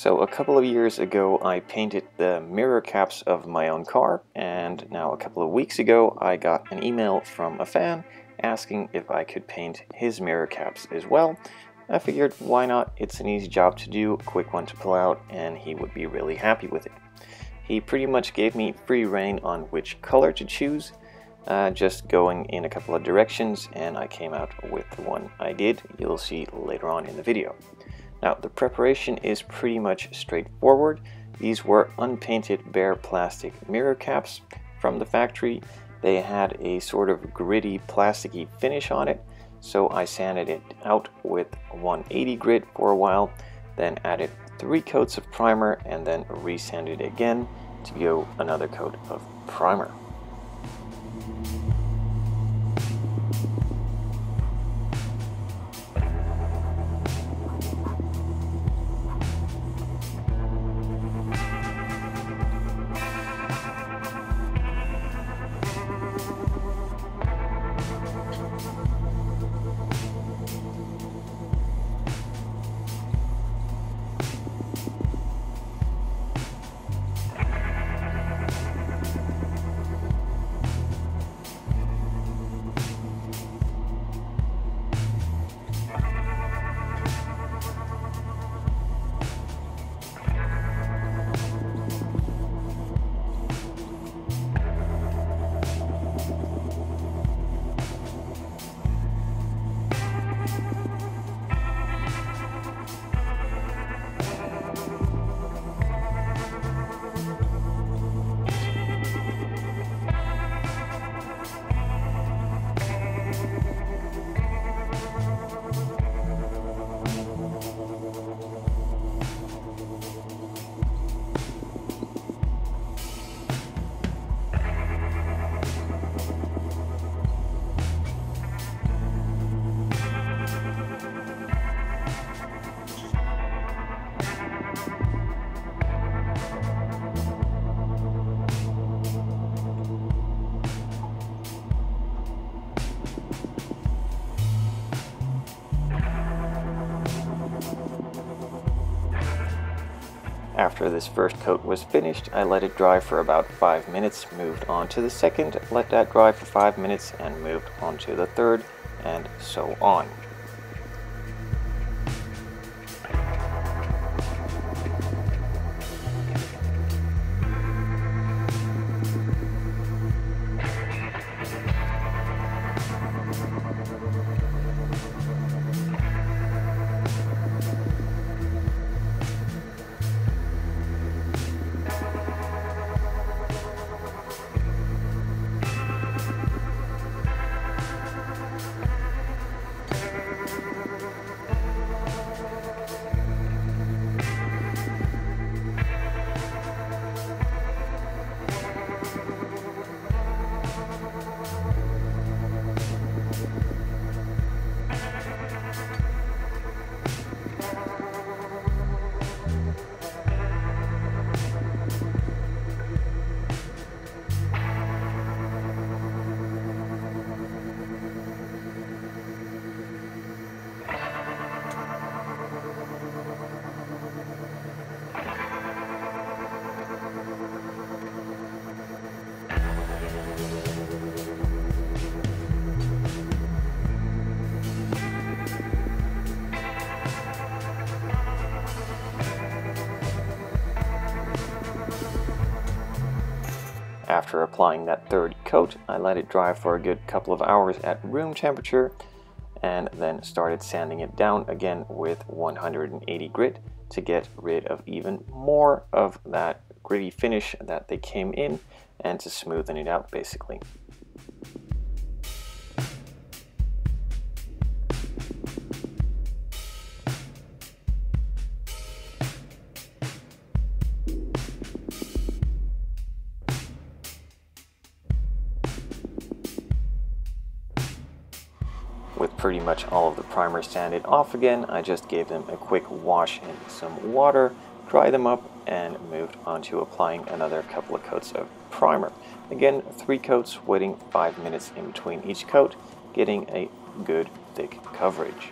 So a couple of years ago I painted the mirror caps of my own car, and now a couple of weeks ago I got an email from a fan asking if I could paint his mirror caps as well. I figured why not, it's an easy job to do, a quick one to pull out, and he would be really happy with it. He pretty much gave me free rein on which color to choose, just going in a couple of directions, and I came out with the one I did. You'll see later on in the video. Now the preparation is pretty much straightforward. These were unpainted bare plastic mirror caps from the factory. They had a sort of gritty plasticky finish on it, so I sanded it out with 180 grit for a while, then added 3 coats of primer and then resanded again to go another coat of primer. After this first coat was finished, I let it dry for about 5 minutes, moved on to the second, let that dry for 5 minutes, and moved on to the third, and so on. After applying that third coat, I let it dry for a good couple of hours at room temperature, and then started sanding it down again with 180 grit to get rid of even more of that gritty finish that they came in, and to smoothen it out basically. With pretty much all of the primer sanded off again, I just gave them a quick wash in some water, dry them up, and moved on to applying another couple of coats of primer. Again, 3 coats, waiting 5 minutes in between each coat, getting a good thick coverage.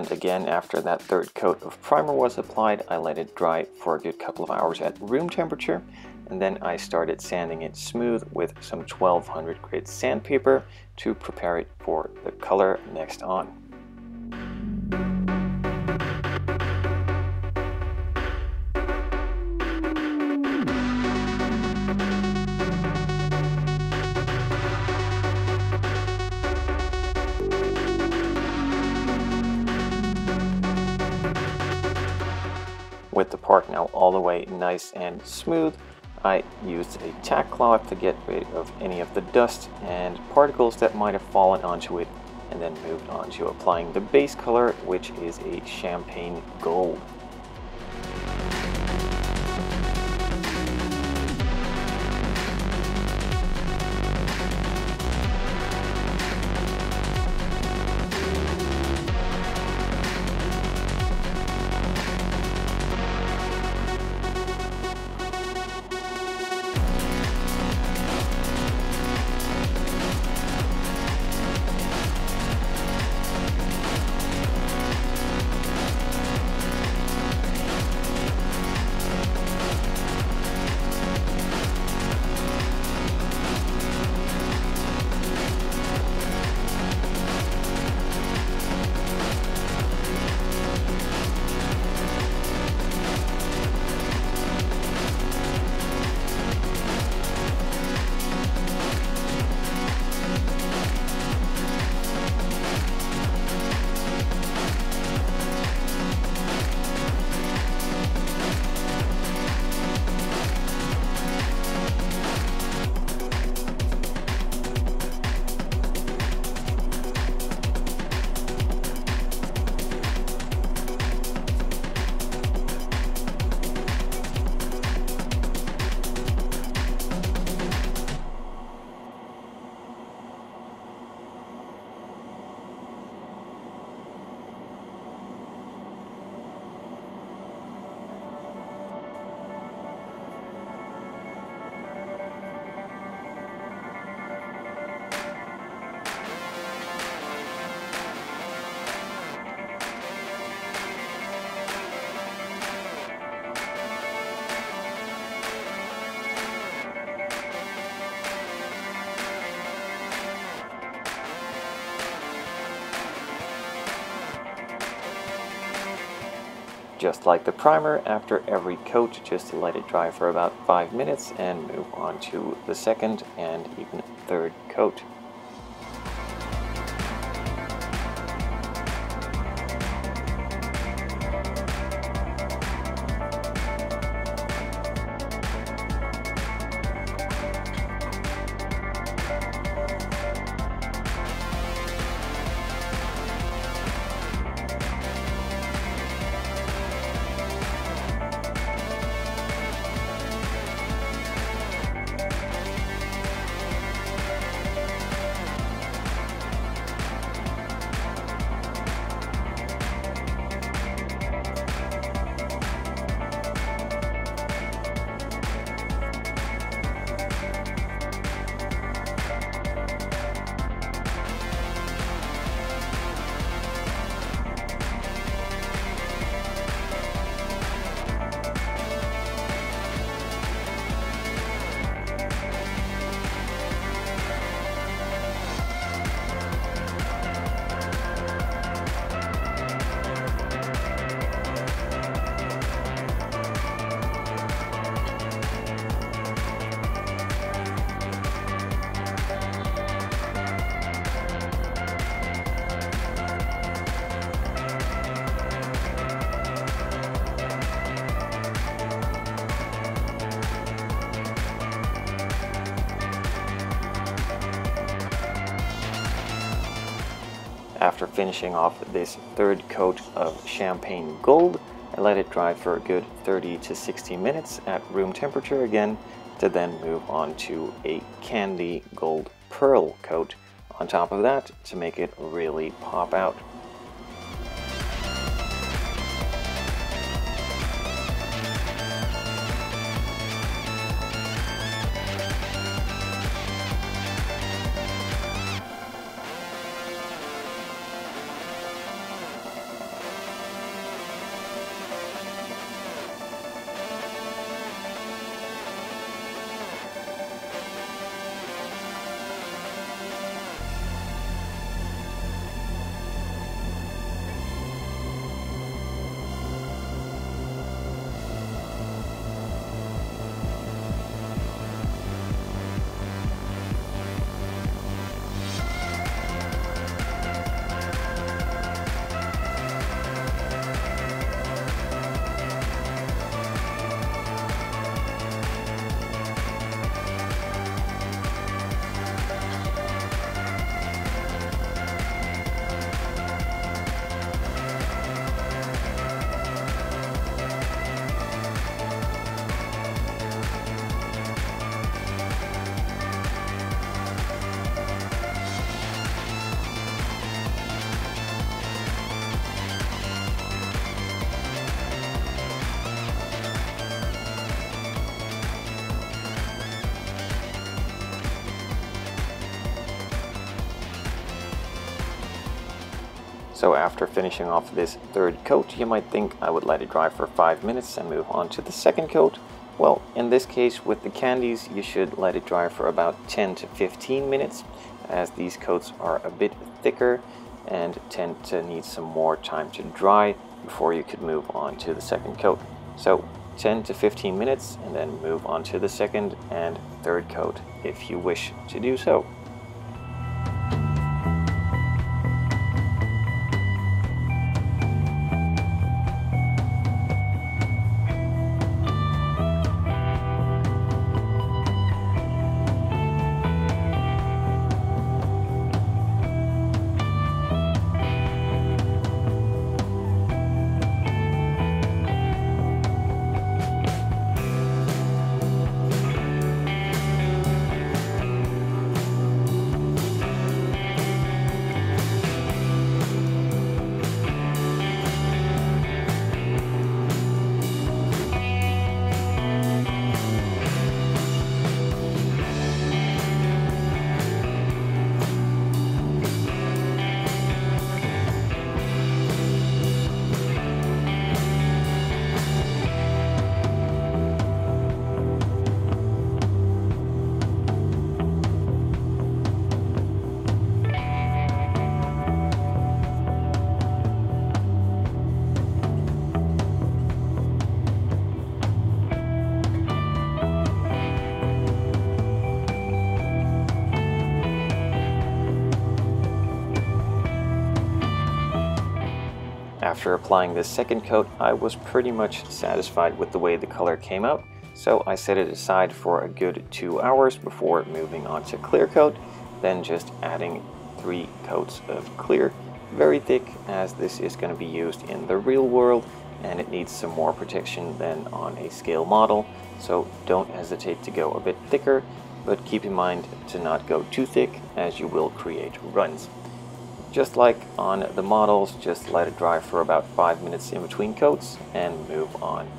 And again, after that third coat of primer was applied, I let it dry for a good couple of hours at room temperature, and then I started sanding it smooth with some 1200 grit sandpaper to prepare it for the color next on. With the part now all the way nice and smooth, I used a tack cloth to get rid of any of the dust and particles that might have fallen onto it, and then moved on to applying the base color, which is a champagne gold. Just like the primer, after every coat, just let it dry for about 5 minutes and move on to the second and even third coat. After finishing off this third coat of champagne gold, I let it dry for a good 30 to 60 minutes at room temperature again, to then move on to a candy gold pearl coat on top of that to make it really pop out. So after finishing off this third coat, you might think I would let it dry for 5 minutes and move on to the second coat. Well, in this case with the candies, you should let it dry for about 10 to 15 minutes, as these coats are a bit thicker and tend to need some more time to dry before you could move on to the second coat. So 10 to 15 minutes and then move on to the second and third coat if you wish to do so. After applying this second coat, I was pretty much satisfied with the way the color came out, so I set it aside for a good 2 hours before moving on to clear coat, then just adding 3 coats of clear, very thick, as this is going to be used in the real world and it needs some more protection than on a scale model, so don't hesitate to go a bit thicker, but keep in mind to not go too thick as you will create runs. Just like on the models, just let it dry for about 5 minutes in between coats and move on.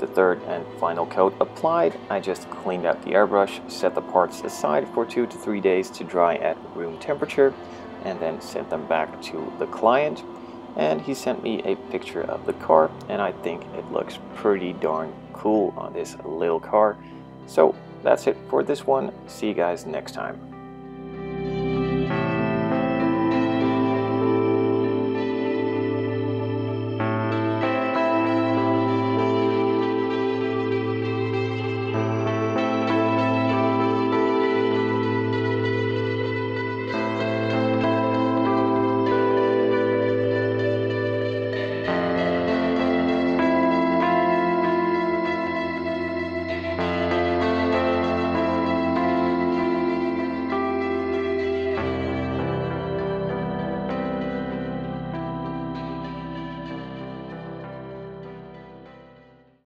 with the third and final coat applied, I just cleaned out the airbrush, set the parts aside for 2 to 3 days to dry at room temperature, and then sent them back to the client. And he sent me a picture of the car, and I think it looks pretty darn cool on this little car. So that's it for this one. See you guys next time.